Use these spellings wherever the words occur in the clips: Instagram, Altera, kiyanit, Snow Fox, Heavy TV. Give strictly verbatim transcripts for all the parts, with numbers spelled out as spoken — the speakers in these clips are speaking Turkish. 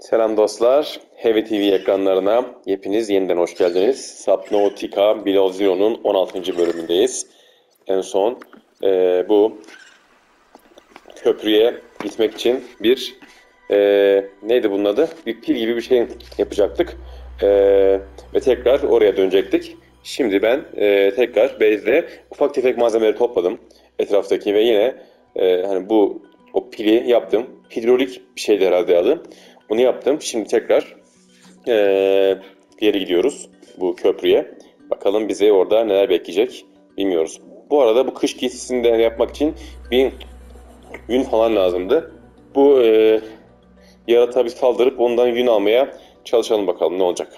Selam dostlar, Heavy T V ekranlarına hepiniz yeniden hoş geldiniz. Subnautica Below Zero'nun on altıncı bölümündeyiz. En son e, bu köprüye gitmek için bir e, neydi bunun adı? Bir pil gibi bir şey yapacaktık e, ve tekrar oraya dönecektik. Şimdi ben e, tekrar base'de ufak tefek malzemeleri topladım etraftaki ve yine e, hani bu o pili yaptım. Hidrolik bir şeydi herhalde adı. Bunu yaptım. Şimdi tekrar ee, geri gidiyoruz bu köprüye. Bakalım bize orada neler bekleyecek bilmiyoruz. Bu arada bu kış giysisini de yapmak için bir yün falan lazımdı. Bu ee, yaratığa bir saldırıp ondan yün almaya çalışalım bakalım ne olacak.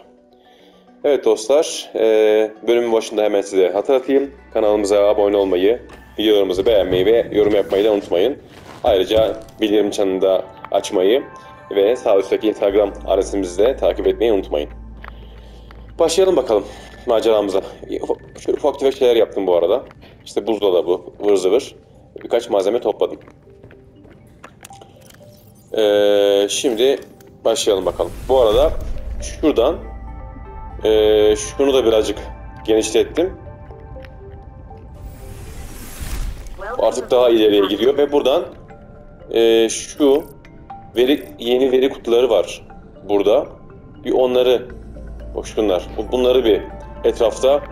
Evet dostlar, ee, bölümün başında hemen size hatırlatayım. Kanalımıza abone olmayı, videolarımızı beğenmeyi ve yorum yapmayı da unutmayın. Ayrıca bildirim çanını da açmayı ve sağ üstteki Instagram adresimizi de takip etmeyi unutmayın. Başlayalım bakalım maceramıza. Şöyle ufak tefek şeyler yaptım bu arada. İşte buzdolabı, vır zıvır. Birkaç malzeme topladım. Ee, şimdi başlayalım bakalım. Bu arada şuradan e, şunu da birazcık genişlettim. Artık daha ileriye gidiyor ve buradan e, şu veri, yeni veri kutuları var burada. Bir onları, şunlar, bunları bir etrafta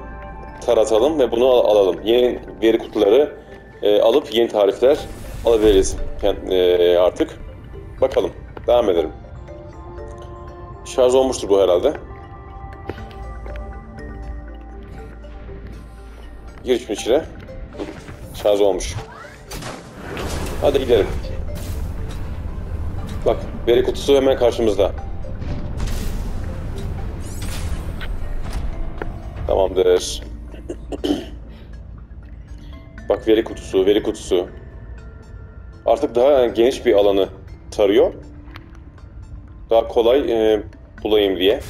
taratalım ve bunu al alalım. Yeni veri kutuları e, alıp yeni tarifler alabiliriz e, artık. Bakalım, devam edelim. Şarj olmuştur bu herhalde. Gir şimdi içine. Şarj olmuş. Hadi gidelim. Bak, veri kutusu hemen karşımızda. Tamamdır. Bak, veri kutusu, veri kutusu. Artık daha geniş bir alanı tarıyor. Daha kolay e, bulayım diye.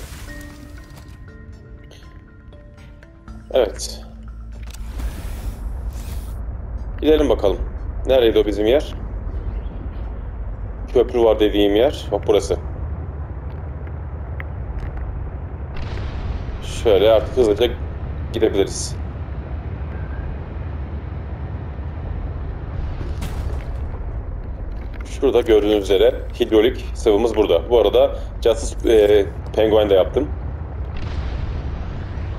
Evet. Gidelim bakalım. Neredeydi o bizim yer? Köprü var dediğim yer. Bak burası. Şöyle artık hızlıca gidebiliriz. Şurada gördüğünüz üzere hidrolik sıvımız burada. Bu arada casus e, penguen de yaptım.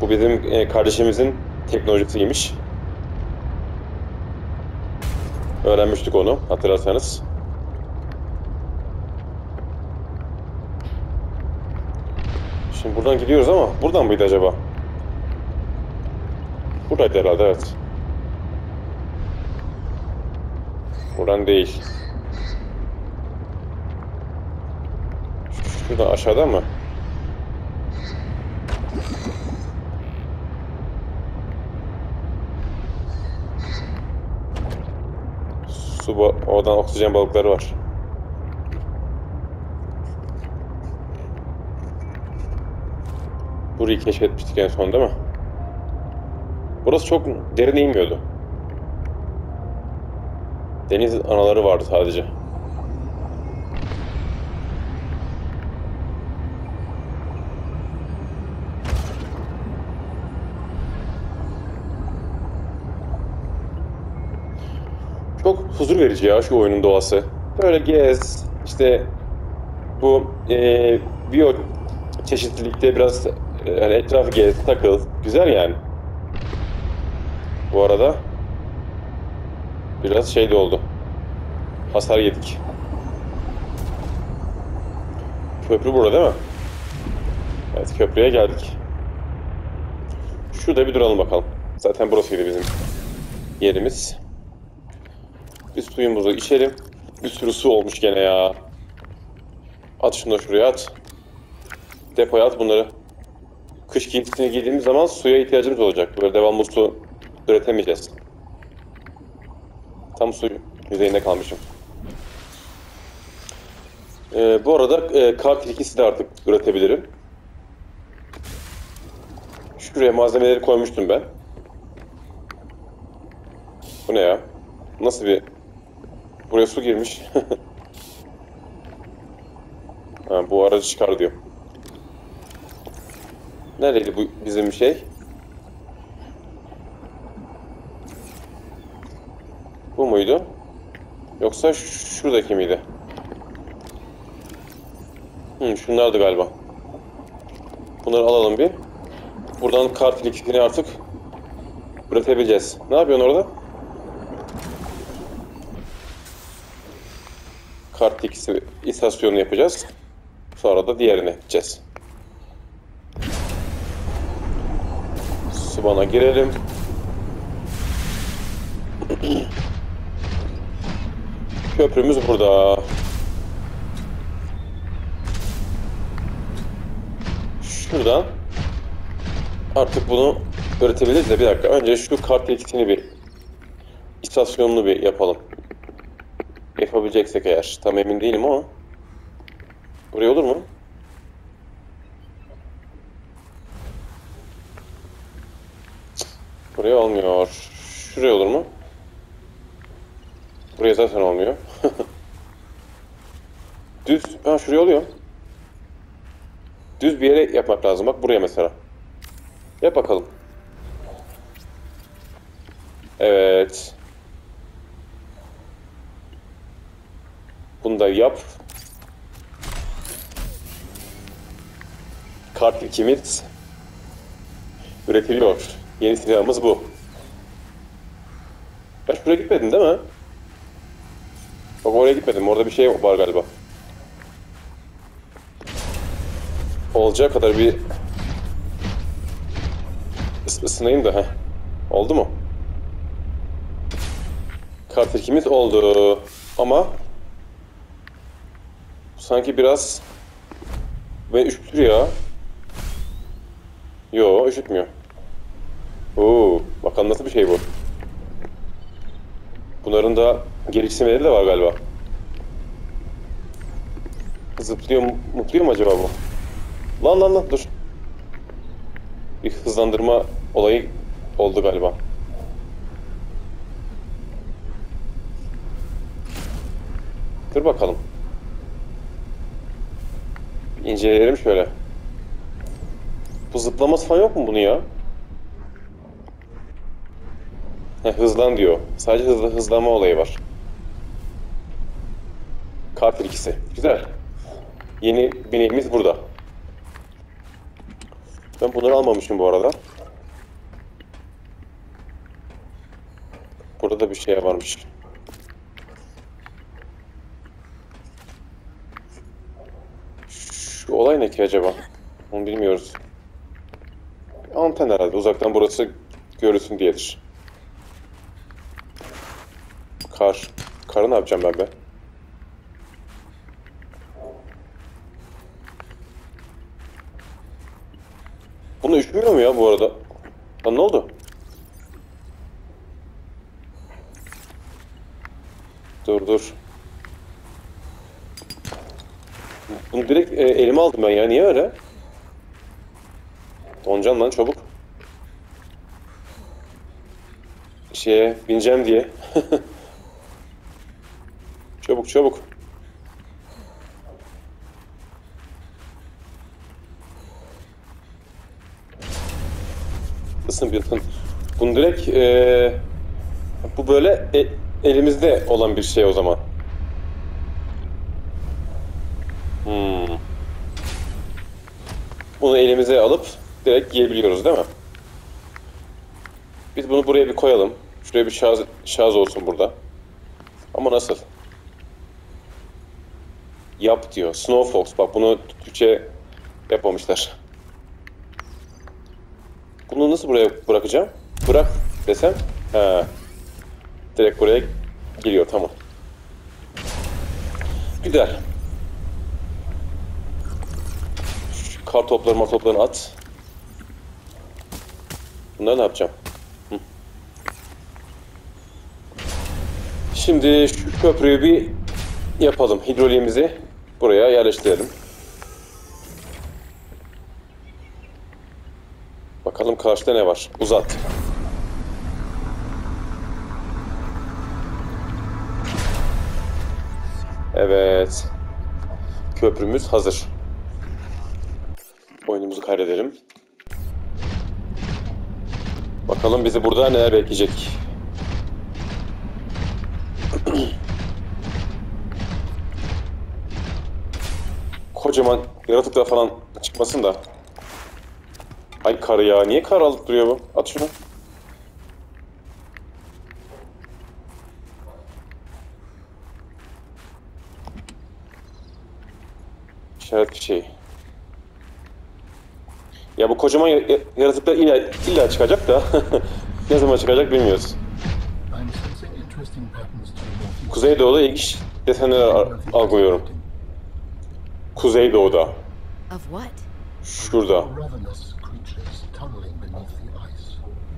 Bu bizim e, kardeşimizin teknolojisiymiş. Öğrenmiştik onu, hatırlarsanız. Şimdi buradan gidiyoruz ama buradan mıydı acaba? Buradaydı herhalde, evet. Buradan değil. Şuradan aşağıda mı? Su, oradan oksijen balıkları var. Burayı keşfetmiştik en son, değil mi? Burası çok derine inmiyordu. Deniz anaları vardı sadece. Çok huzur verici ya şu oyunun doğası. Böyle gez, işte bu e, biyo çeşitlilikte biraz yani etrafı gez, takıl. Güzel yani. Bu arada biraz şey de oldu. Hasar yedik. Köprü burada değil mi? Evet, köprüye geldik. Şurada bir duralım bakalım. Zaten burasıydı bizim yerimiz. Bir suyumuzu içelim. Bir sürü su olmuş gene ya. At şunu da şuraya at. Depoya at bunları. Kış giysiye girdiğimiz zaman suya ihtiyacımız olacak. Böyle devamlı su üretemeyeceğiz. Tam su yüzeyinde kalmışım. Ee, bu arada e, kar tilkisi de artık üretebilirim. şuraya malzemeleri koymuştum ben. Bu ne ya? Nasıl bir... Buraya su girmiş. Ha, bu aracı çıkar diyor. Neredeydi bu bizim şey? Bu muydu? Yoksa şuradaki miydi? Hmm, şunlardı galiba. Bunları alalım bir. Buradan kart ilikini artık üretebileceğiz. Ne yapıyorsun orada? Kart ikisi istasyonunu yapacağız. Sonra da diğerini yapacağız. Subana girelim. Köprümüz burada. Şuradan artık bunu üretebiliriz de bir dakika. Önce şu kart ilikini bir istasyonunu bir yapalım. Yapabileceksek eğer. Tam emin değilim ama. Buraya olur mu? Buraya olmuyor. Şuraya olur mu? Buraya zaten olmuyor. Düz. Ha şuraya oluyor. Düz bir yere yapmak lazım. Bak buraya mesela. Yap bakalım. Evet. Bunu da yap. Kart ikimiz üretiliyor. Yeni silahımız bu. Ben şuraya gitmedin değil mi? Bak oraya gitmedim. Orada bir şey var galiba. Olacağı kadar bir Is ısınayım da. Heh. Oldu mu? Kart ikimiz oldu. Ama sanki biraz ve üşütür ya. Yo, üşütmüyor. Oo, bakalım nasıl bir şey bu. Bunların da geliştirmeleri de var galiba. Zıplıyor, mutluyor mu acaba bu? Lan lan lan dur. Bir hızlandırma olayı oldu galiba. Dur bakalım. İnceleyelim şöyle. Bu zıplaması falan yok mu bunu ya? Heh, hızlan diyor. Sadece hızla, hızlanma olayı var. Kart ikisi. Güzel. Yeni bineğimiz burada. Ben bunları almamışım bu arada. Burada da bir şey varmış. Şu olay ne ki acaba? Onu bilmiyoruz. Anten herhalde. Uzaktan burası görülsün diyedir. Kar. Karı ne yapacağım ben be? Bunu üşümüyor mu ya bu arada? Lan ne oldu? Dur dur. Bunu direkt e, elime aldım ben ya. Niye öyle? Doncan lan çabuk. Şeye bineceğim diye. Çabuk çabuk. Isın bir ısın. Bunu direkt e, bu böyle e, elimizde olan bir şey o zaman. Hmm. Bunu elimize alıp direkt giyebiliyoruz değil mi? Biz bunu buraya bir koyalım. Şuraya bir şarj, şarj olsun burada. Ama nasıl? Yap diyor. Snow Fox. Bak bunu Türkçe yapmamışlar. Bunu nasıl buraya bırakacağım? Bırak desem. He. Direkt buraya giriyor. Tamam. Güzel. Kar topları, mar toplarını at. Bunları ne yapacağım? Hı. Şimdi şu köprüyü bir yapalım. Hidroliğimizi buraya yerleştirelim. Bakalım karşıda ne var? Uzat. Evet. Köprümüz hazır. Oyunumuzu kaydedelim. Bakalım bizi burada neler bekleyecek. Kocaman yaratıklar falan çıkmasın da. Ay karı ya. Niye kar alıp duruyor bu? At şunu. İşaret bir şey. Ya bu kocaman yaratıklar illa, illa çıkacak da ne zaman çıkacak bilmiyoruz. Kuzeydoğu'da ilginç desenler algılıyorum. Kuzeydoğu'da. Şurada.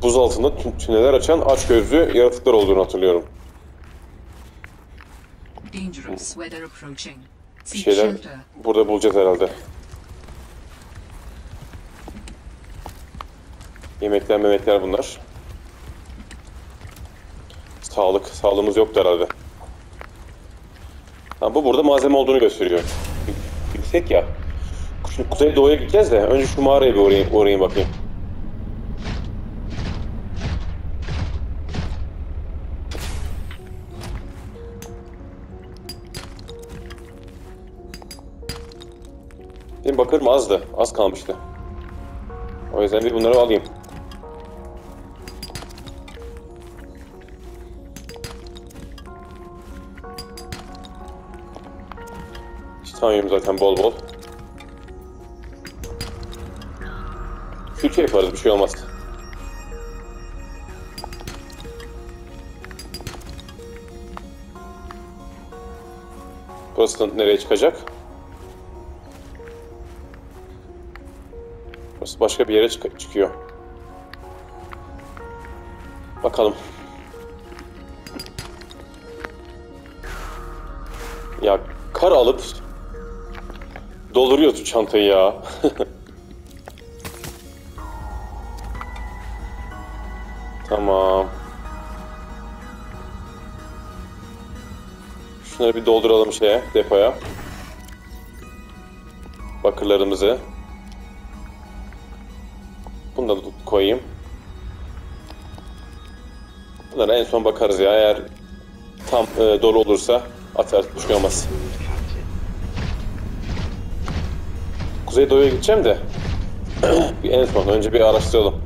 Buz altında tüneller açan açgözlü yaratıklar olduğunu hatırlıyorum. Bir şeyler burada bulacağız herhalde. Yemekler memekler bunlar. Sağlık. Sağlığımız yoktu herhalde. Ha, bu burada malzeme olduğunu gösteriyor. Yüksek ya. Şimdi Kuzeydoğu'ya gideceğiz de önce şu mağaraya bir uğrayayım, uğrayayım bakayım. Benim bakırım azdı. Az kalmıştı. O yüzden bir bunları alayım. Titanyum zaten bol bol. Külçe yaparız, bir şey olmaz. Burası da nereye çıkacak? Burası başka bir yere çık çıkıyor. Bakalım. Ya kar alıp dolduruyordu çantayı ya. Tamam. Şunları bir dolduralım şeye, depoya. Bakırlarımızı. Bunu da koyayım. Bunlara en son bakarız ya. Eğer tam e, dolu olursa atar, bir şey olmaz. Kuzeydoğu'ya gideceğim de en son önce bir araştıralım.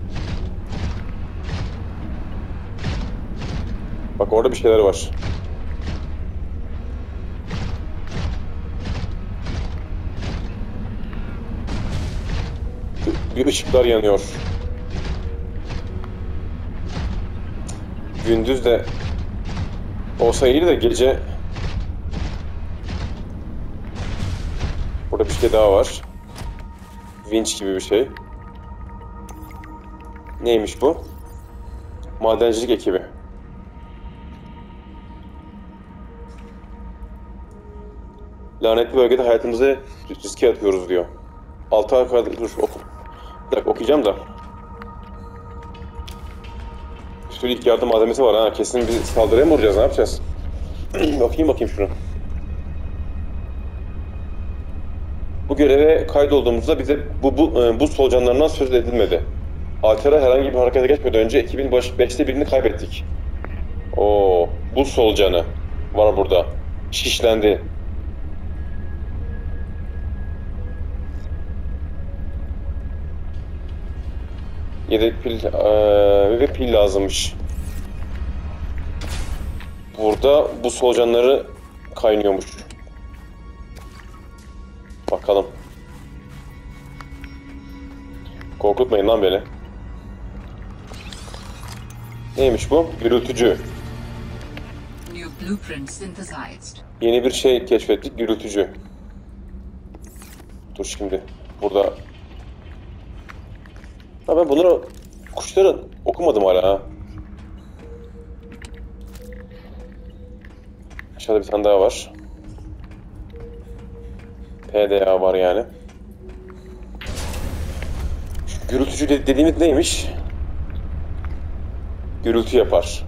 Bak orada bir şeyler var. Bir ışıklar yanıyor. Gündüz de olsa iyi de gece. Burada bir şey daha var. Vinç gibi bir şey. Neymiş bu? Madencilik ekibi. Lanetli bölgede hayatımızı riske atıyoruz diyor. Altı ay kadar dur oku. Bir dakika okuyacağım da. Bir sürü ilk yardım malzemesi var ha. Kesin biz saldırıya mı vuracağız? Ne yapacağız? Bakayım bakayım şunu. Bu göreve kaydolduğumuzda bize bu, bu, bu buz solucanlarından söz edilmedi. Altera herhangi bir harekete geçmeden önce ekibin beşte birini kaybettik. Oo, buz solucanı var burada. Şişlendi. Yedek pil ee, ve pil lazımmış. Burada bu solucanları kaynıyormuş. Bakalım. Korkutmayın lan beni. Neymiş bu? Gürültücü. Yeni bir şey keşfettik. Gürültücü. Dur şimdi. Burada. Ha ben bunları, kuşları okumadım hala ha. Aşağıda bir tane daha var. P D A var yani. Gürültücü dediğimiz neymiş? Gürültü yapar.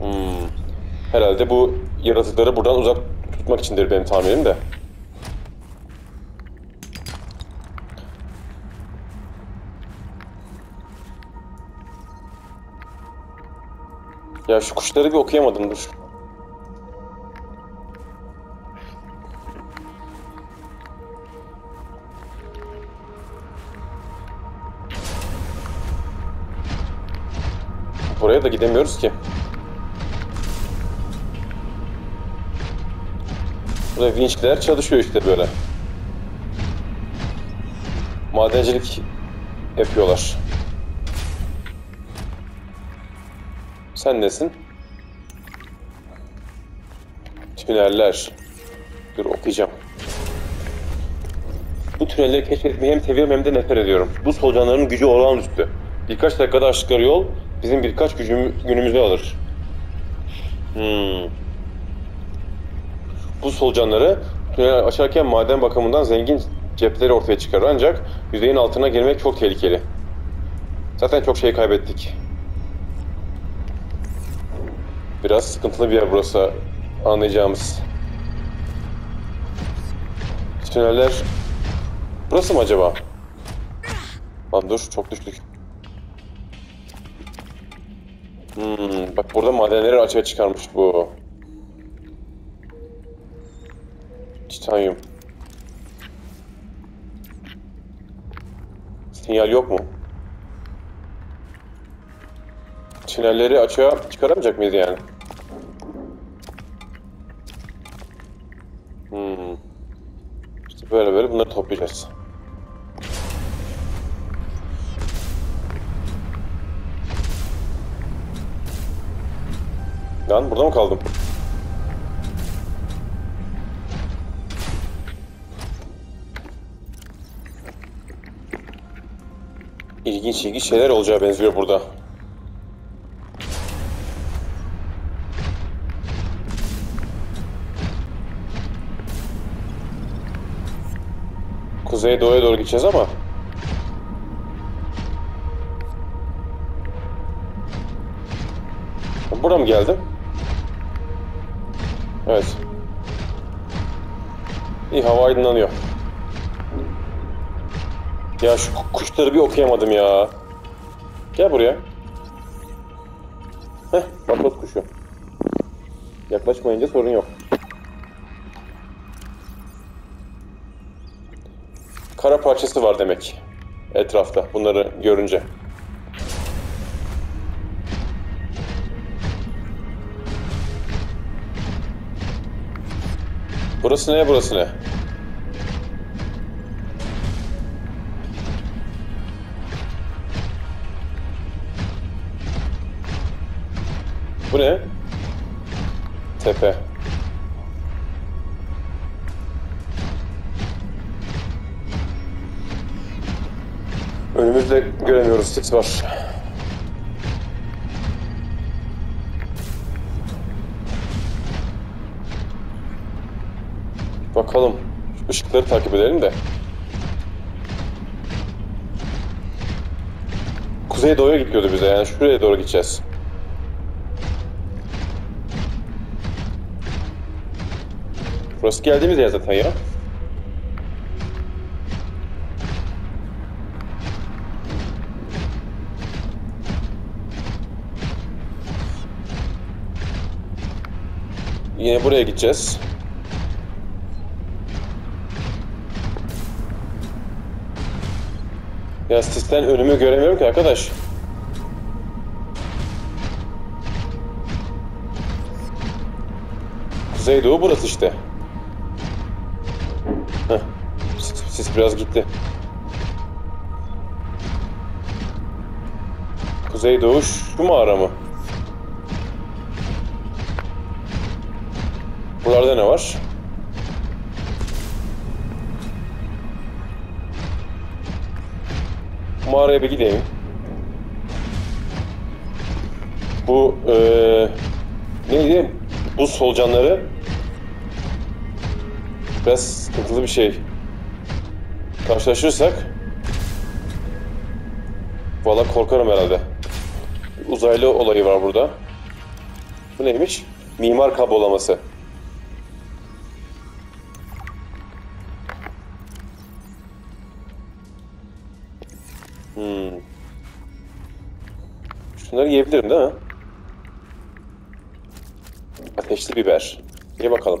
Hmm. Herhalde bu yaratıkları buradan uzak tutmak içindir benim tahminim de. Ya şu kuşları bir okuyamadım, dur. Buraya da gidemiyoruz ki. Burada vinçler çalışıyor işte böyle. Madencilik yapıyorlar. Sen nesin? Tüneller. Dur okuyacağım. Bu tünelleri keşfetmeyi hem seviyorum hem de nefret ediyorum. Bu solucanların gücü olağanüstü. Birkaç dakikada açtıkları yol bizim birkaç gücüm, günümüzü alır. Hmm. Bu solucanları tünel açarken maden bakımından zengin cepleri ortaya çıkar. Ancak yüzeyin altına girmek çok tehlikeli. Zaten çok şey kaybettik. Biraz sıkıntılı bir yer burası, anlayacağımız. Tüneller burası mı acaba? Lan dur, çok düştük. Hmm, bak burada madenleri açığa çıkarmış bu. Titanyum. Sinyal yok mu? Tünelleri açığa çıkaramayacak mıyız yani? Hmm. İşte böyle böyle bunları toplayacağız. Lan burada mı kaldım? İlginç ilginç şeyler olacağı benziyor burada. Kuzey doğuya doğru gideceğiz ama buraya mı geldim? Evet. İyi, hava aydınlanıyor. Ya şu kuşları bir okuyamadım ya. Gel buraya. Heh, bakos kuşu. Yaklaşmayınca sorun yok. Kara parçası var demek etrafta, bunları görünce. Burası ne, burası ne? Bu ne? Tepe. Önümüzde göremiyoruz, sis var. Bakalım, şu ışıkları takip edelim de. Kuzey doğuya gidiyordu bize, yani şuraya doğru gideceğiz. Burası geldiğimiz yer zaten ya. Yine buraya gideceğiz. Ya sistem önümü göremiyorum ki arkadaş. Kuzeydoğu burası işte. Heh. Sis, sis biraz gitti. Kuzeydoğu şu mağara mı? Buralarda ne var? Mağaraya bir gideyim. Bu ee, neydi? Buz solucanları biraz sıkıntılı bir şey. Karşılaşırsak Vallahi korkarım herhalde. Uzaylı olayı var burada. Bu neymiş? Mimar kablolaması. Hmm. Şunları yiyebilirim değil mi? Ateşli biber. Ye bakalım.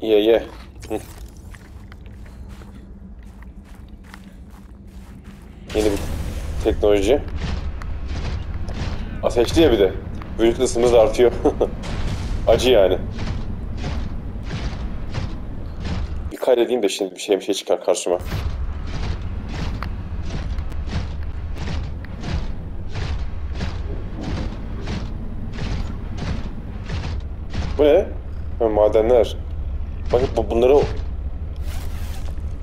Ye ye. Hı. Yeni bir teknoloji. Ateşli ya bir de. Vücut ısımız artıyor. Acı yani. Bir kaydedeyim de şimdi bir şey bir şey çıkar karşıma. Bu ne? Ha, madenler. Bak bunları o,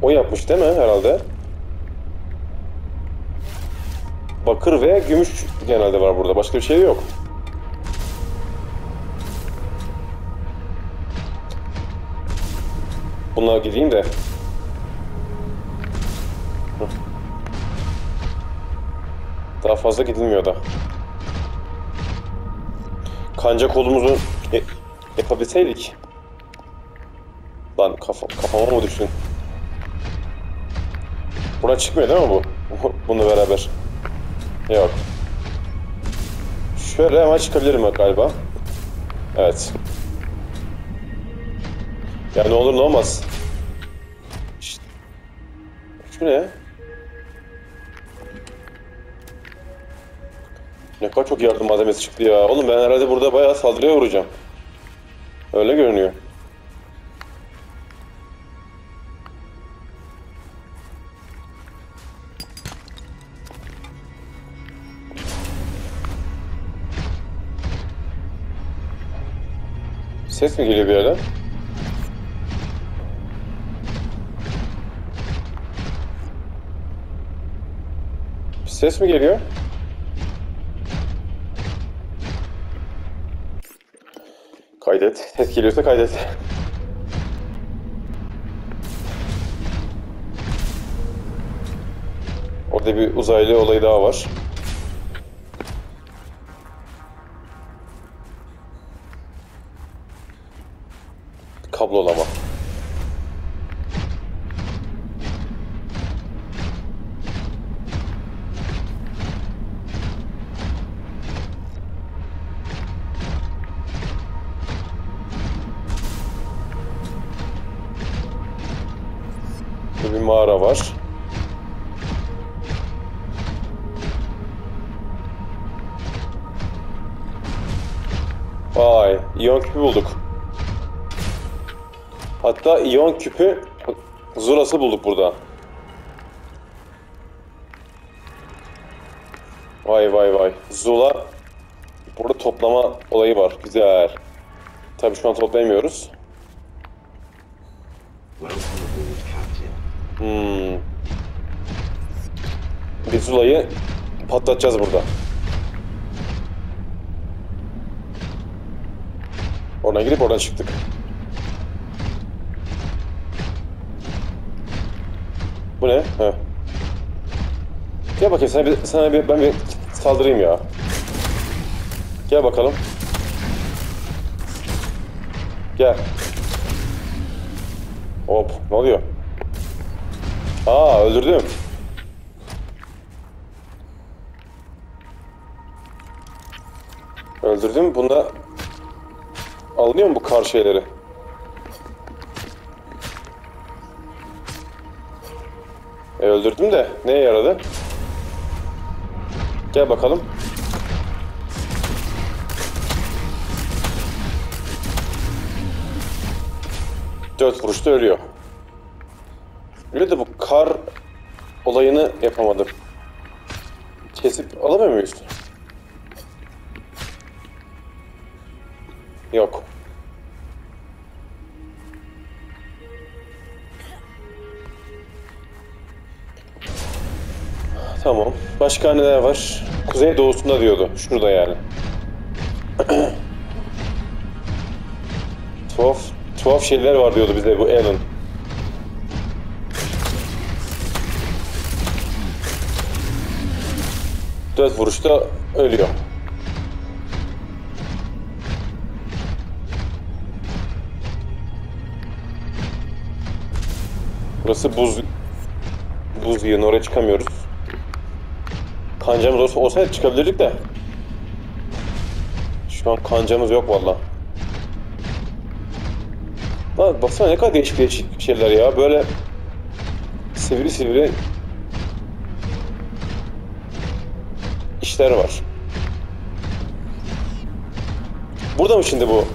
o yapmış değil mi herhalde? Bakır ve gümüş genelde var burada. Başka bir şey yok. Bunlara gideyim de. Daha fazla gidilmiyor da. Kanca kolumuzu yapabilseydik. Lan kafa, kafama mı düştün? Buna çıkmıyor değil mi bu? Bununla beraber. Yok. Şöyle hemen çıkabilirim galiba. Evet. Ya ne olur ne olmaz. Şşt. Şu ne? Ne kadar çok yardım malzemesi çıktı ya. Oğlum ben herhalde burada bayağı saldırıya vuracağım. Öyle görünüyor. Ses mi geliyor bir yerden? Bir ses mi geliyor? Kaydet. Ses geliyorsa kaydet. Orada bir uzaylı olayı daha var. Kablolama. Burada bir mağara var. Vay, iyon küpü bulduk. Hatta iyon küpü Zula'sı bulduk burada. Vay vay vay. Zula. Burada toplama olayı var. Güzel. Tabii şu an toplayamıyoruz. Hmm. Bir Zula'yı patlatacağız burada. Oradan girip oradan çıktık. Bu ne? Heh. Gel bakayım sana bir, sana bir, ben bir saldırayım ya. Gel bakalım. Gel. Hop, ne oluyor? Aa, öldürdüm. Öldürdüm. Bunda alınıyor mu bu kar şeyleri? E, öldürdüm de neye yaradı? Gel bakalım. Dört vuruşta ölüyor. Öyle de bu kar olayını yapamadım. Kesip alamıyor muyuz? Yok. Tamam. Başka neler var? Kuzey doğusunda diyordu. Şurada yani. tuhaf, tuhaf şeyler var diyordu bize bu Alan. dört vuruşta ölüyor. Burası buz buz yığını, oraya çıkamıyoruz. Kancamız olsa olsaydı çıkabilirdik de. Şu an kancamız yok vallahi. Lan baksana ne kadar değişik değişik şeyler ya, böyle sivri sivri işler var. Burada mı şimdi bu?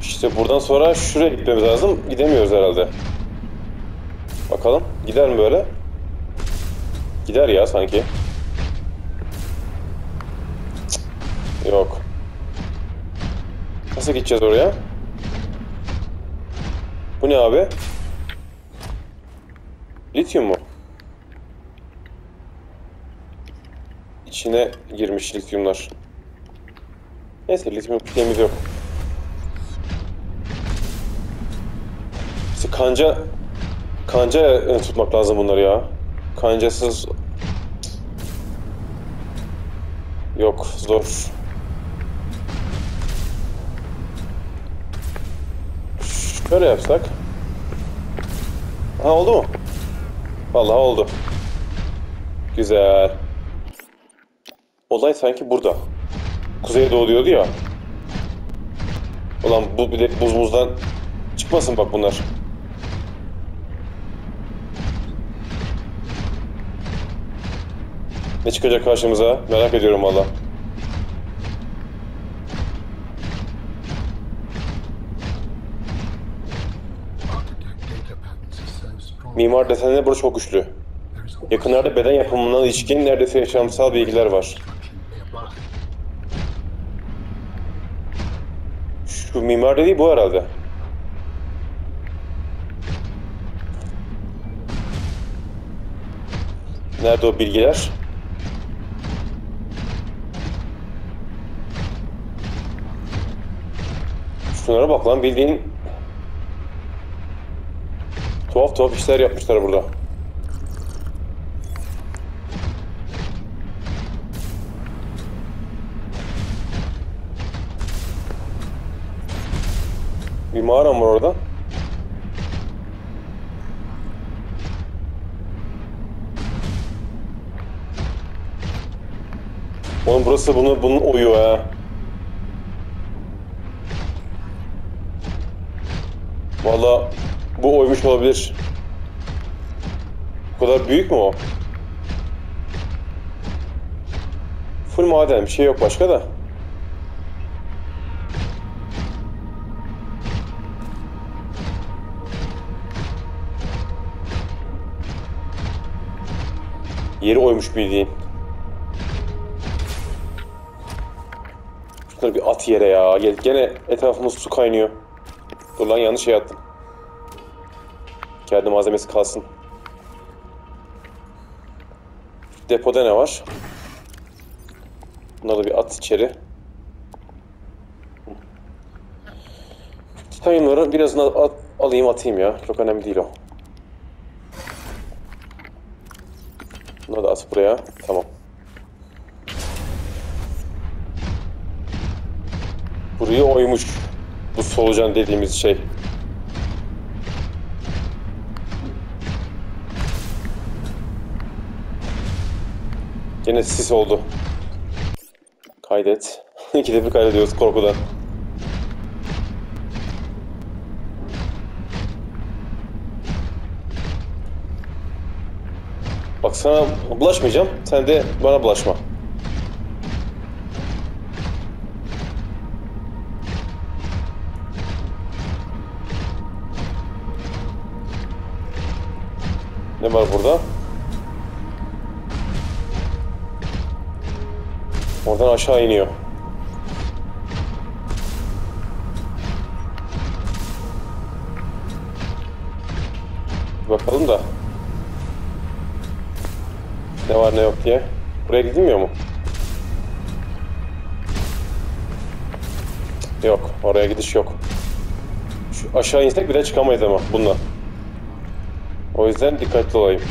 İşte buradan sonra şuraya gitmemiz lazım. Gidemiyoruz herhalde. Bakalım gider mi böyle? Gider ya sanki. Cık. Yok. Nasıl gideceğiz oraya? Bu ne abi? Lityum mu? İçine girmiş lityumlar. Neyse, lityum pilemiz yok. Kanca, kanca tutmak lazım bunları ya. Kancasız yok, zor. Şöyle yapsak. Ha, oldu mu? Vallahi oldu. Güzel. Olay sanki burada. Kuzeye doğru diyordu ya. Ulan bu bir de buzumuzdan çıkmasın bak bunlar. Ne çıkacak karşımıza? Merak ediyorum valla. Mimar desenleri burada çok güçlü. Yakınlarda beden yapımından ilişkin neredeyse yaşamsal bilgiler var. Şu mimar dediği bu herhalde. Nerede o bilgiler? Şunlara bak lan, bildiğin tuhaf tuhaf işler yapmışlar burada. Bir mağara mı var orada? Oğlum burası bunu, bunun oyu ha. Valla bu oymuş olabilir. Bu kadar büyük mü o? Full maden, bir şey yok başka da. Yeri oymuş bildiğin. Şunları bir at yere ya. Gel, gene etrafımız su kaynıyor. Dur lan, yanlış şey attım. Kendi malzemesi kalsın. Depoda ne var? Bunları bir at içeri. Titanyumları birazını at, alayım atayım ya. Çok önemli değil o. Bunları da at buraya. Tamam. Burayı oymuş. Bu solucan dediğimiz şey. Yine sis oldu. Kaydet. İki de bir kaydediyoruz korkudan. Bak, sana bulaşmayacağım. Sen de bana bulaşma. Ne var burada? Oradan aşağı iniyor. Bakalım da. Ne var ne yok diye. Buraya gidilmiyor mu? Yok, oraya gidiş yok. Şu aşağı insek bile çıkamayız ama bundan. O yüzden dikkatli olayım.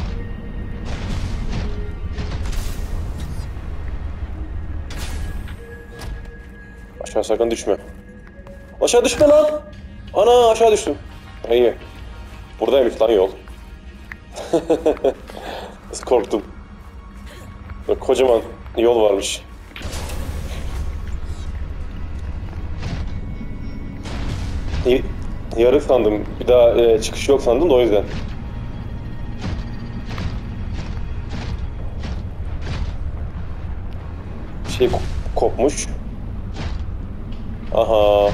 Aşağı sakın düşme. Aşağı düşme lan! Ana aşağı düştüm. İyi. Buradaymış lan yol. Nasıl korktum. Böyle kocaman yol varmış. Yarık sandım. Bir daha e, çıkış yok sandım da o yüzden. Bir şey kopmuş. Aha.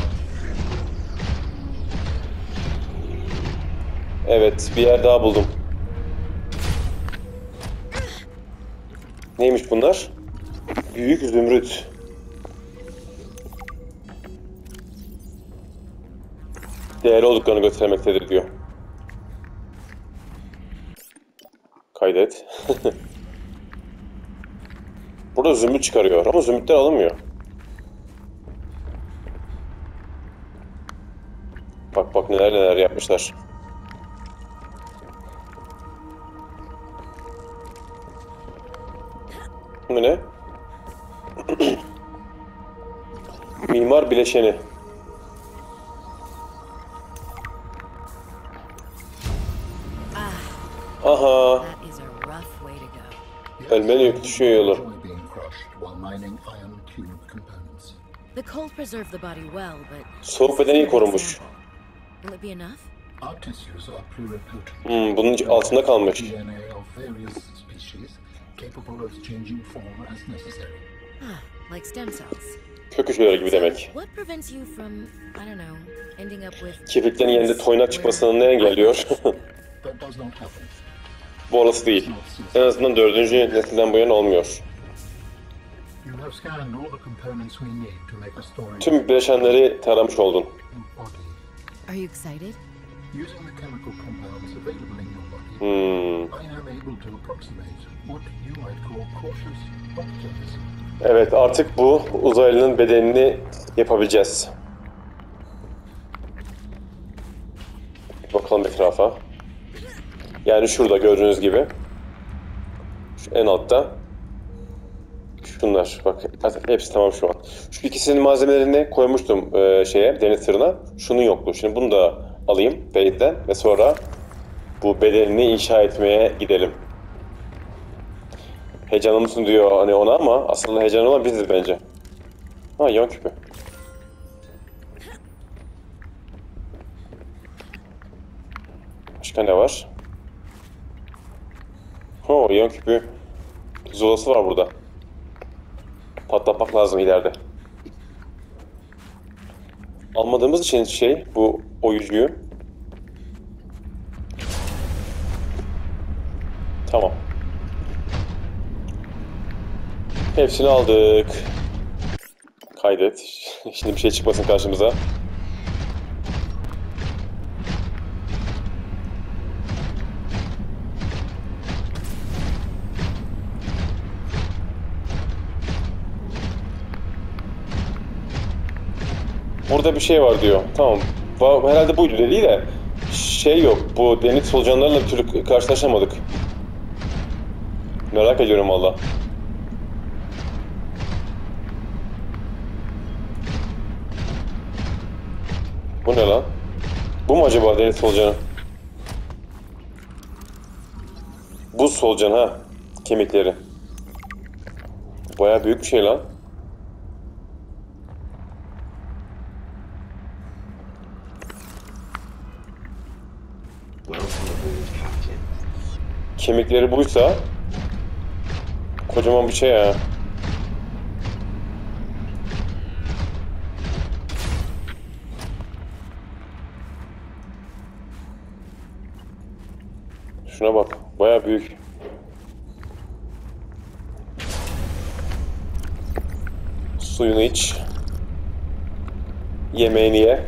Evet, bir yer daha buldum. Neymiş bunlar? Büyük zümrüt. Değerli olduklarını göstermektedir diyor. Kaydet. Burada zümrüt çıkarıyor ama zümrütler alınmıyor. Bak bak neler neler yapmışlar. Bu ne? Mimar bileşeni. Aha. Ölmeli yük düşüyor yolu. Soğuk bedeni korumuş. Hmm, bunun altında kalmış. Kök hücreleri gibi demek. Kirpiklerin yerinde toynak çıkmasını ne engelliyor? Bu olası değil. En azından dördüncü nesilden bu yana olmuyor. Tüm bileşenleri taramış oldun. Hmm. Evet, artık bu uzaylının bedenini yapabileceğiz. Bakalım etrafa. Yani şurada gördüğünüz gibi. Şu en altta. Şunlar. Bak artık hepsi tamam şu an. Şu ikisinin malzemelerini koymuştum e, şeye, deniz tırına. Şunun yoktu. Şimdi bunu da alayım bedetten ve sonra bu bedenini inşa etmeye gidelim. Heyecanlı mısın diyor hani ona ama aslında heyecanlı olan biziz bence. Ha, yan küpü. Başka ne var? Ho, yan küpü zolası var burada. Patlatmak lazım ileride. Almadığımız için şey bu oyuncuyu. Tamam. Hepsini aldık. Kaydet. Şimdi bir şey çıkmasın karşımıza. Orada bir şey var diyor. Tamam. Herhalde buydu dediği de şey yok. Bu deniz solucanlarla bir türlü karşılaşamadık. Merak ediyorum valla. Bu ne lan? Bu mu acaba deniz solucanı? Buz solucanı ha. Kemikleri. Bayağı büyük bir şey lan. Kemikleri buysa kocaman bir şey ya. Şuna bak, bayağı büyük. Suyunu iç. Yemeğini ye.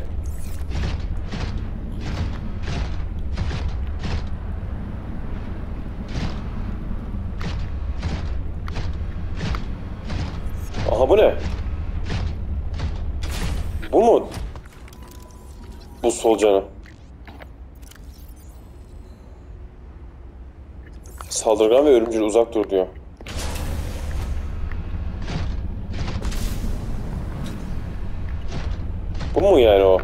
Aha bu ne? Bu mu? Bu solucanı. Saldırgan ve ölümcül, uzak dur diyor. Bu mu yani o?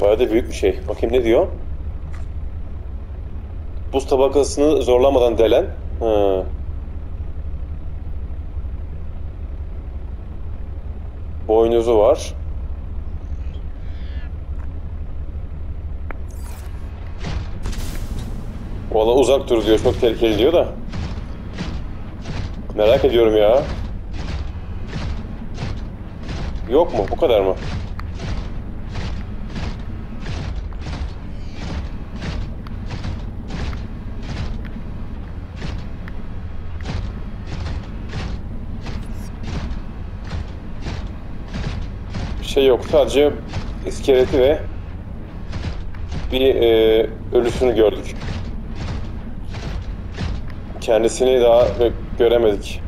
Bayağı da büyük bir şey. Bakayım ne diyor? Buz tabakasını zorlamadan delen. Hı. Boynuzu var. Valla uzak dur diyor. Çok tehlikeli diyor da. Merak ediyorum ya. Yok mu? Bu kadar mı? Bir şey yok. Sadece iskeleti ve bir e, ölüsünü gördük. Kendisini daha göremedik.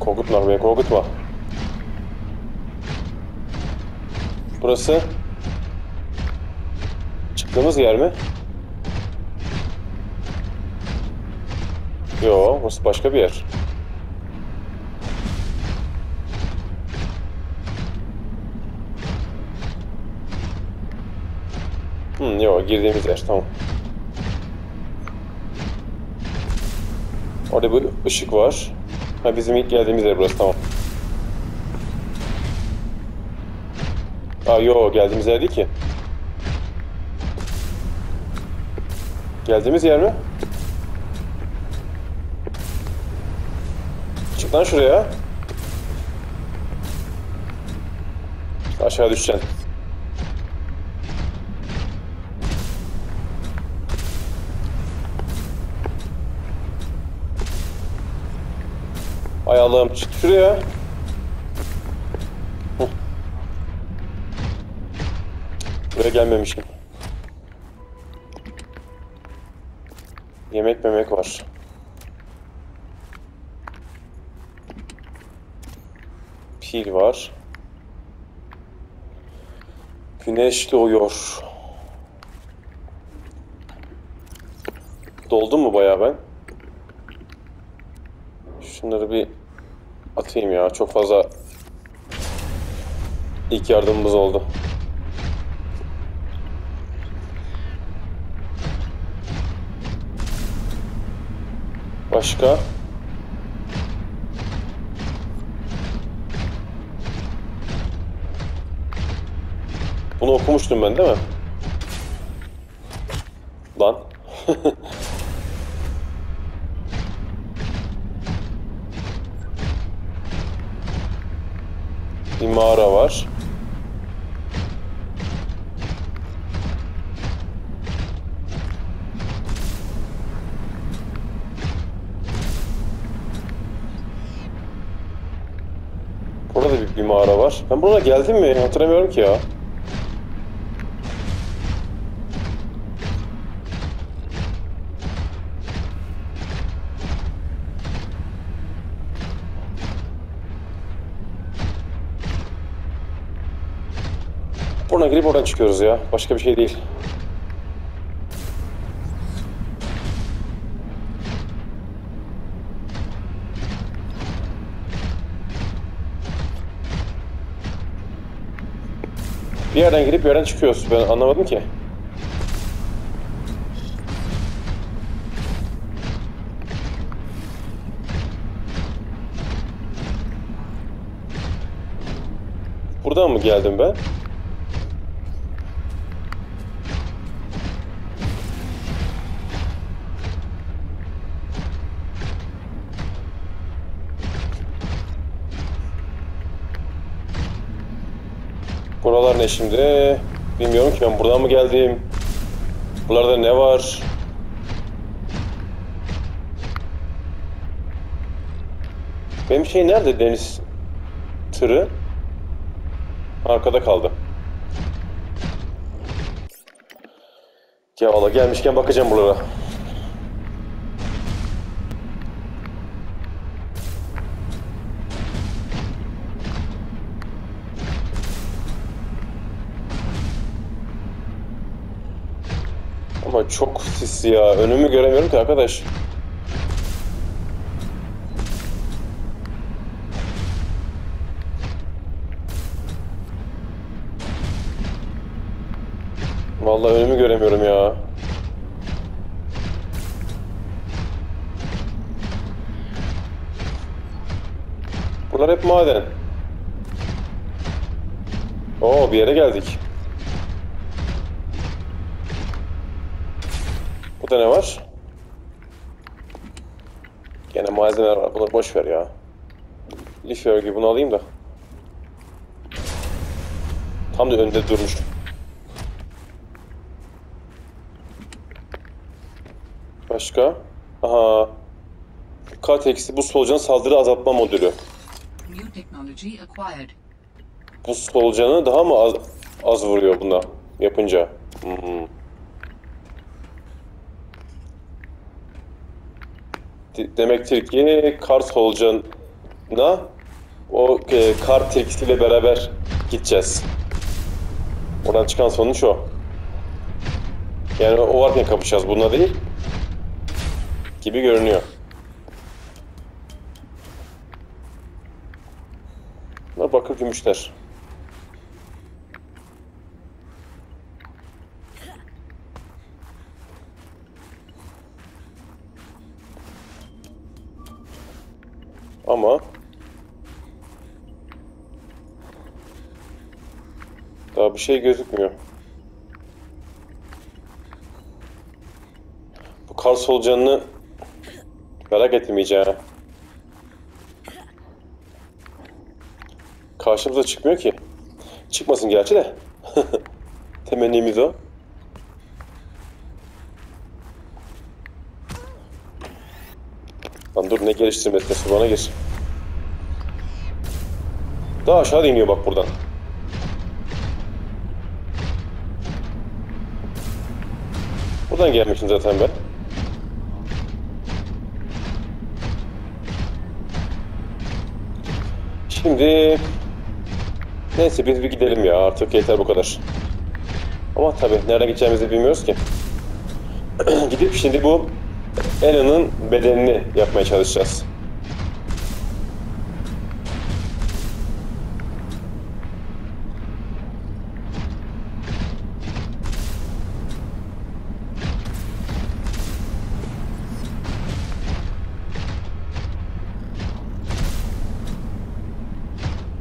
Korkutma beni, korkutma. Burası çıktığımız yer mi? Yo, burası başka bir yer. Hmm, yo, girdiğimiz yer, tamam. Orada bir ışık var. Ha, bizim ilk geldiğimiz yer burası, tamam. Aa yo, geldiğimiz yer değil ki. Geldiğimiz yer mi? Çık lan şuraya. İşte aşağı düşeceksin. Ay Allah'ım, çık şuraya. Heh. Buraya gelmemişim. Yemek memek var. Pil var. Güneş doğuyor. Doldum mu bayağı ben? Şunları bir atayım ya. Çok fazla ilk yardımımız oldu. Başka? Bunu okumuştum ben, değil mi? Lan. Bir mağara var. Burada da bir, bir mağara var. Ben buraya geldim mi? Hatırlamıyorum ki ya. Buradan girip oradan çıkıyoruz ya. Başka bir şey değil. Bir yerden girip bir yerden çıkıyoruz. Ben anlamadım ki. Buradan mı geldim ben? Buralar ne şimdi? Bilmiyorum ki ben buradan mı geldim? Buralarda ne var? Benim şey nerede? Deniz tırı? Arkada kaldı. Ya valla gelmişken bakacağım buralara. Ama çok sis ya. Önümü göremiyorum ki arkadaş. Vallahi önümü göremiyorum ya. Bunlar hep maden. Oo, bir yere geldik. Burada ne var? Gene malzemeler var. Bunları boş ver ya. Lif örgü bunu alayım da. Tam da önde durmuş. Başka? Aha. Kat eksi bu solucanın saldırı azaltma modülü. Bu solucanı daha mı az, az vuruyor bunda yapınca? Hmm. Demektir ki kar solucanına o e, kar tilkisiyle beraber gideceğiz. Oradan çıkan sonuç o. Yani o varken kapışacağız bununla değil. Gibi görünüyor. Bunlar bakır gümüşler. Ama daha bir şey gözükmüyor. Bu kar solucanını merak etmeyeceğim. Karşımıza çıkmıyor ki. Çıkmasın gerçi de. Temennimiz o. Lan dur, ne geliştirme etmesi, bana gir. Daha aşağı iniyor bak buradan. Buradan gelmişim zaten ben. Şimdi neyse biz bir gidelim ya, artık yeter bu kadar. Ama tabii nereden gideceğimizi bilmiyoruz ki. Gidip şimdi bu Ela'nın bedenini yapmaya çalışacağız.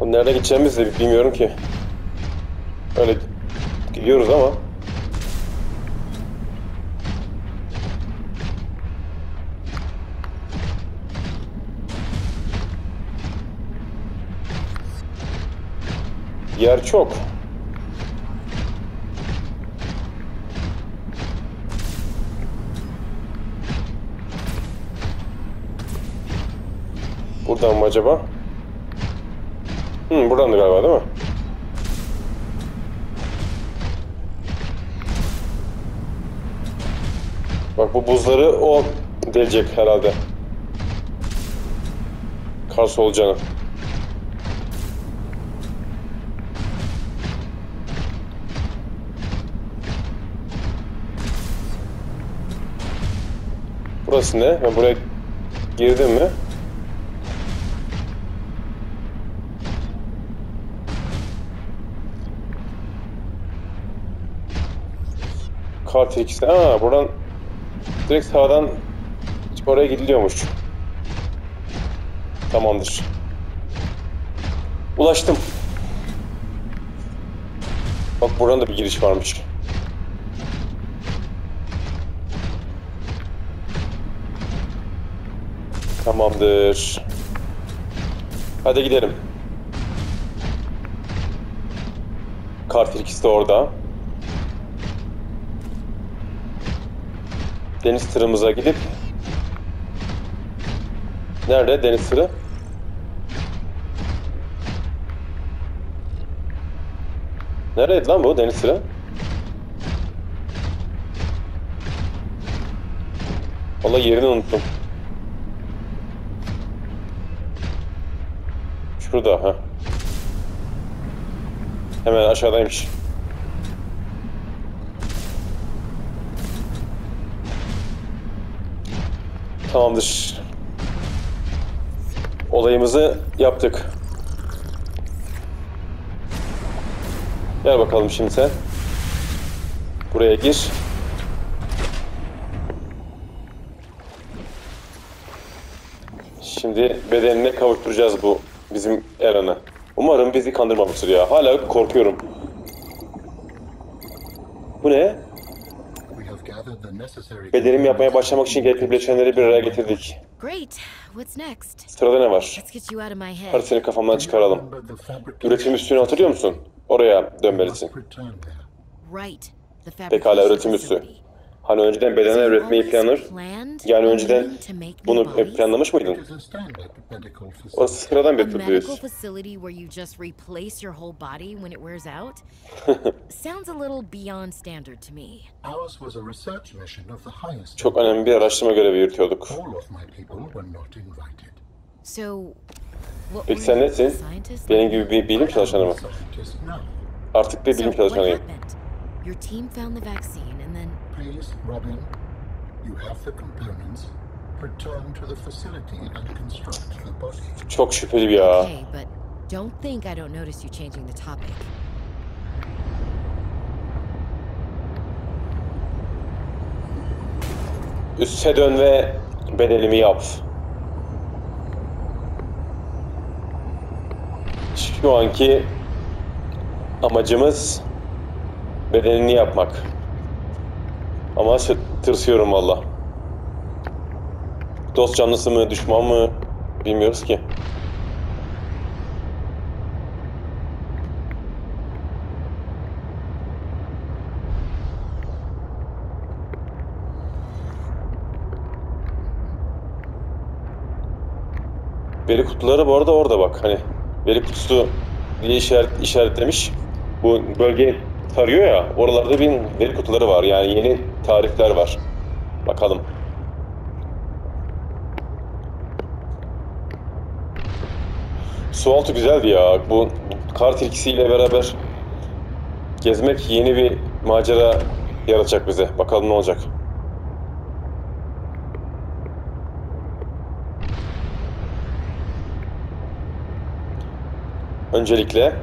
Nerede gideceğimizi de bilmiyorum ki. Öyle gidiyoruz ama. Yer çok. Buradan mı acaba? Hmm, buradan da galiba değil mi? Bak bu buzları o delecek herhalde. Kar solucanı. Burası ne? Ben buraya girdim mi? Kart ikisi. Aa, buradan direkt sağdan oraya gidiliyormuş. Tamamdır. Ulaştım. Bak buradan da bir giriş varmış. Tamamdır. Hadi gidelim. Kart ikisi de orada. Deniz tırımıza gidip... Nerede deniz tırı? Nerede lan bu deniz tırı? Valla yerini unuttum. Şurada ha. Hemen aşağıdaymış. Tamamdır. Olayımızı yaptık. Gel bakalım şimdi sen. Buraya gir. Şimdi bedenine kavuşturacağız bu bizim Eren'i. Umarım bizi kandırmamıştır ya. Hala korkuyorum. Bu ne? Bedenim yapmaya başlamak için gerekli bileşenleri bir araya getirdik. Sırada ne var? Hadi seni kafamdan çıkaralım. Üretim üssünü hatırlıyor musun? Oraya dönmelisin. Pekala, üretim üssü. Hani önceden bedenler üretmeyi planlar. Yani önceden bunu planlamış mıydın? O sıradan bir tür diyorsun. Çok önemli bir araştırma görevi yürütüyorduk. Peki sen nesin? Benim gibi bir bilim çalışanı mı? Artık bir bilim çalışanıyım. Please, Robin, you have the components. Return to the facility and construct the body. Çok şüpheli bir ya. Okay, but don't think I don't notice you changing the topic. Üste dön ve bedelimi yap. Şu anki amacımız bedenini yapmak. Ama tırsıyorum valla. Dost canlısı mı, düşman mı bilmiyoruz ki. Veri kutuları bu arada orada bak. Hani veri kutusu diye işaret, işaretlemiş. Bu bölge tarıyor ya, oralarda bir veri kutuları var. Yani yeni tarifler var. Bakalım. Sualtı güzeldi ya. Bu kart ilkisiyle beraber gezmek yeni bir macera yaratacak bize. Bakalım ne olacak. Öncelikle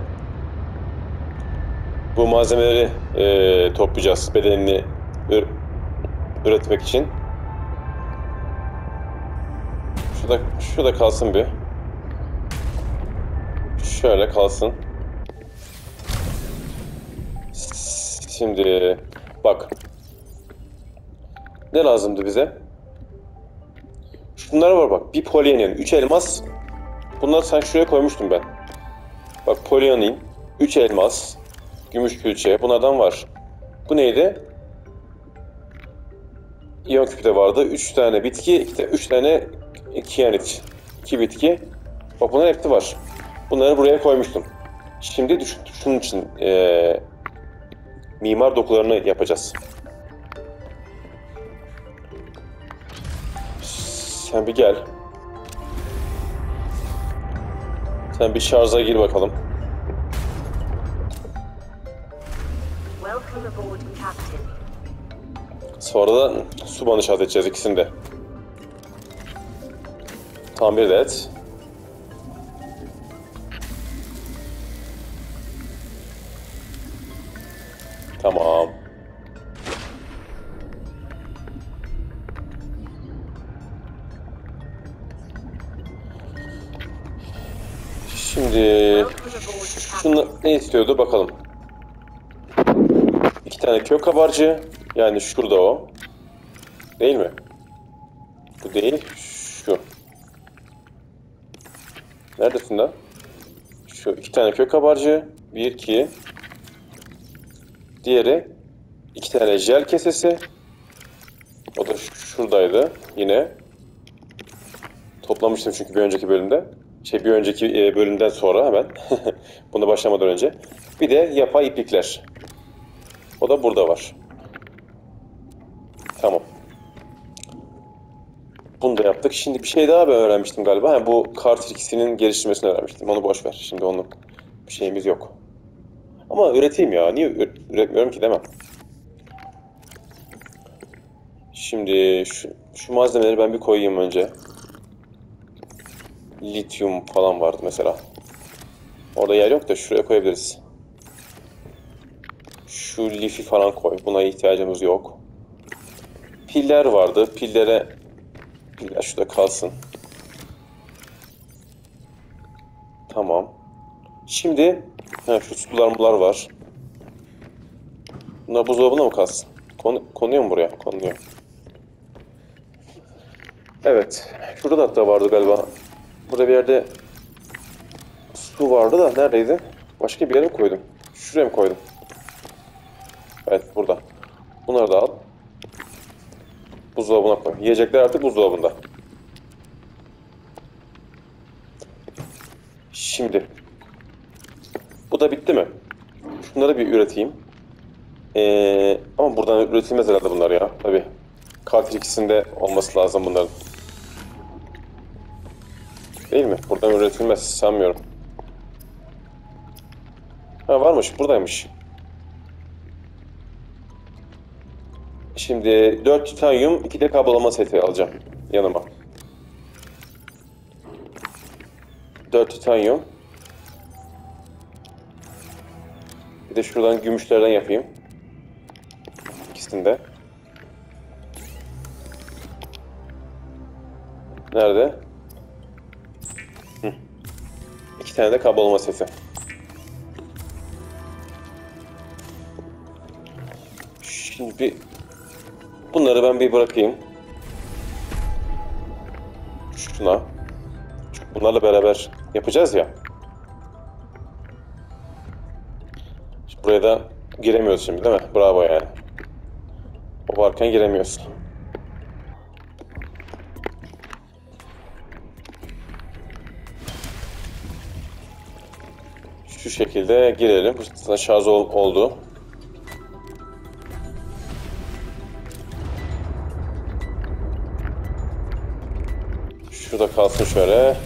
bu malzemeleri e, toplayacağız bedenini ür üretmek için. Şurada, şurada kalsın bir. Şöyle kalsın. Şimdi bak. Ne lazımdı bize? Şunlara var bak. Bir polyanyon, üç elmas. Bunları sanki şuraya koymuştum ben. Bak polyanyon, üç elmas. Gümüş külçe. Bunlardan var. Bu neydi? İyon küpü de vardı. üç tane bitki, üç tane kiyanit. iki bitki. Bak bunların hepsi var. Bunları buraya koymuştum. Şimdi düşün, şunun için ee, mimar dokularını yapacağız. Sen bir gel. Sen bir şarja gir bakalım. Sonra da subanı şart edeceğiz ikisini de. Tamir de et. Tamam. Şimdi şunu ne istiyordu bakalım. İki tane kök kabarcı. Yani şurada o. Değil mi? Bu değil. Şu. Neredesin lan? Şu iki tane kök kabarcı. Bir, iki. Diğeri iki tane jel kesesi. O da şuradaydı. Yine. Toplamıştım çünkü bir önceki bölümde. Şey bir önceki bölümden sonra hemen. Buna başlamadan önce. Bir de yapay iplikler. O da burada var. Tamam. Bunu da yaptık. Şimdi bir şey daha ben öğrenmiştim galiba. Yani bu kar trikisinin geliştirmesini öğrenmiştim. Onu boş ver. Şimdi onun bir şeyimiz yok. Ama üreteyim ya. Niye üretmiyorum ki demem. Şimdi şu, şu malzemeleri ben bir koyayım önce. Lityum falan vardı mesela. Orada yer yok da şuraya koyabiliriz. Şu lifi falan koy. Buna ihtiyacımız yok. Piller vardı. Pillere... Piller şurada kalsın. Tamam. Şimdi... Ha, şu sularımlar var. Bunlar buzdolabına mı kalsın? Kon konuyor mu buraya? Konuyor. Evet. Şurada da hatta vardı galiba. Burada bir yerde... Su vardı da neredeydi? Başka bir yere mi koydum? Şuraya mı koydum? Evet, burada. Bunları da al. Buzdolabına koy. Yiyecekler artık buzdolabında. Şimdi. Bu da bitti mi? Şunları bir üreteyim. Ee, ama buradan üretilmez herhalde bunlar ya. Tabii. Katil ikisinde olması lazım bunların. Değil mi? Buradan üretilmez. Sanmıyorum. Ha, varmış. Buradaymış. Şimdi dört titanyum, iki de kablolama seti alacağım yanıma. dört titanyum. Bir de şuradan gümüşlerden yapayım. İkisinde. Nerede? Hı. İki tane de kablolama seti. Şimdi bir... Bunları ben bir bırakayım. Şuna. Çünkü bunlarla beraber yapacağız ya. Şimdi buraya da giremiyoruz şimdi, değil mi? Bravo yani. O varken giremiyorsun. Şu şekilde girelim. Bu şarj ol oldu. Şurada kalsın şöyle.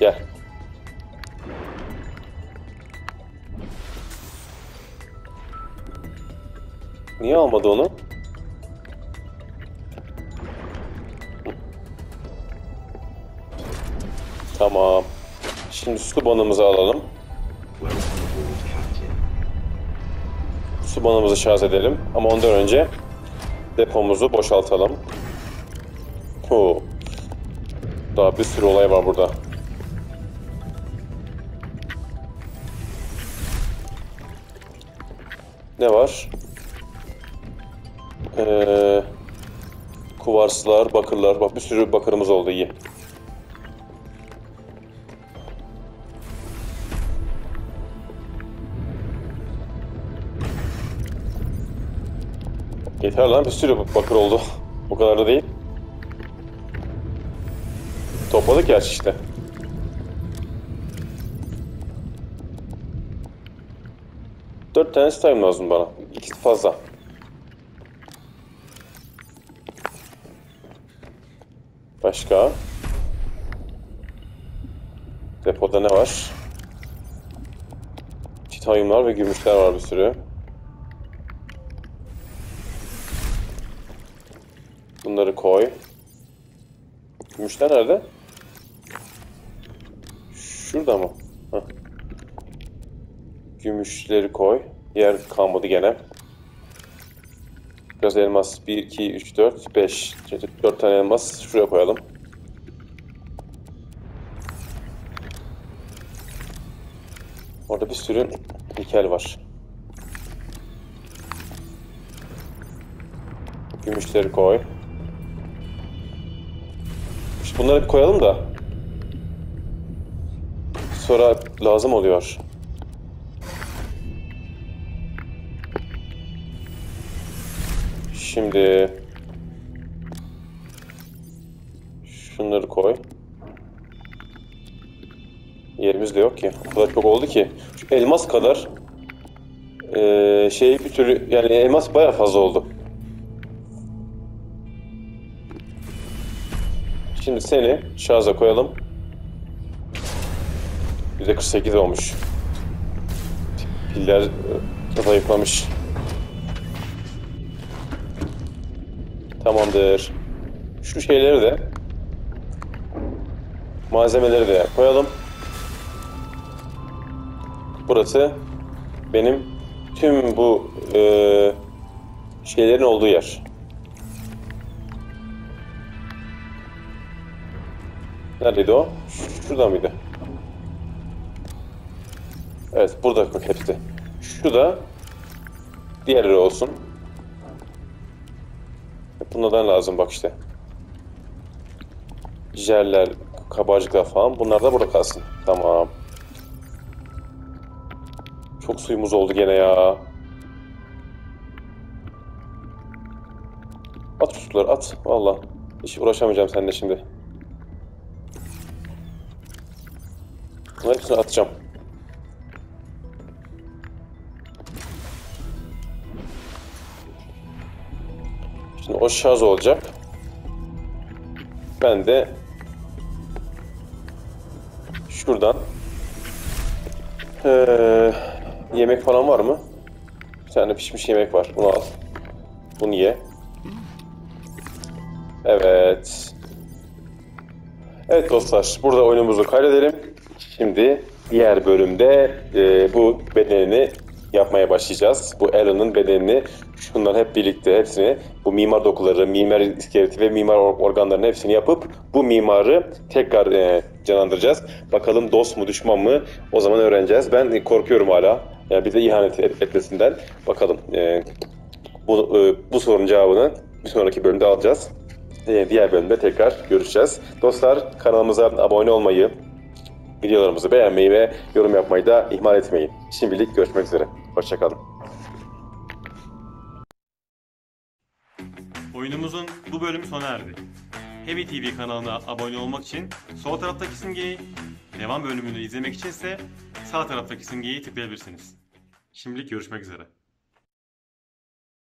Gel. Niye almadı onu? Tamam. Şimdi su banımızı alalım. Su banımızı şarj edelim. Ama ondan önce depomuzu boşaltalım. Oo. Daha bir sürü olay var burada. Ne var? Ee, kuvarslar, bakırlar. Bak bir sürü bakırımız oldu, iyi. Yeter lan, bir sürü bakır oldu. O kadar da değil. Topladık ya işte. Dört tane time lazım bana. İkisi fazla. Başka. Depoda ne var? Titanyumlar ve gümüşler var bir sürü. Bunları koy. Gümüşler nerede? Şurada mı? Heh. Gümüşleri koy. Yer kalmadı gene. Biraz elmas. bir, iki, üç, dört, beş. dört tane elmas. Şuraya koyalım. Orada bir sürü nikel var. Gümüşleri koy. İşte bunları bir koyalım da. Sonra lazım oluyor. Şimdi şunları koy. Yerimiz de yok ki. O kadar çok oldu ki. Şu elmas kadar ee, şey bir türlü yani elmas bayağı fazla oldu. Şimdi seni şarja koyalım. yüzde kırk sekiz olmuş. Piller zayıflamış. Tamamdır. Şu şeyleri de, malzemeleri de koyalım. Burası benim tüm bu e, şeylerin olduğu yer. Neredeydi o? Şurada mıydı? Evet, burada hepsi. Şu da diğerleri olsun. Bunlardan lazım bak işte. Jel'ler, kabarcıklar falan. Bunlar da burada kalsın. Tamam. Çok suyumuz oldu gene ya. At suları at. Valla. Hiç uğraşamayacağım seninle şimdi. Bunların hepsini atacağım. Şimdi o şarj olacak. Ben de şuradan ee, yemek falan var mı? Bir tane pişmiş yemek var. Bunu al. Bunu ye. Evet. Evet dostlar. Burada oyunumuzu kaydedelim. Şimdi diğer bölümde e, bu bedenini yapmaya başlayacağız. Bu Alan'ın bedenini, şunlar hep birlikte hepsini, bu mimar dokuları, mimar iskeleti ve mimar organlarının hepsini yapıp bu mimarı tekrar e, canlandıracağız. Bakalım dost mu düşman mı, o zaman öğreneceğiz. Ben korkuyorum hala. Yani bize ihanet etmesinden. Bakalım e, bu, e, bu sorunun cevabını bir sonraki bölümde alacağız. E, diğer bölümde tekrar görüşeceğiz. Dostlar, kanalımıza abone olmayı, videolarımızı beğenmeyi ve yorum yapmayı da ihmal etmeyin. Şimdilik görüşmek üzere. Hoşçakalın. Oyunumuzun bu bölümü sona erdi. Heavy T V kanalına abone olmak için sol taraftaki simgeyi, devam bölümünü izlemek içinse sağ taraftaki simgeyi tıklayabilirsiniz. Şimdilik görüşmek üzere.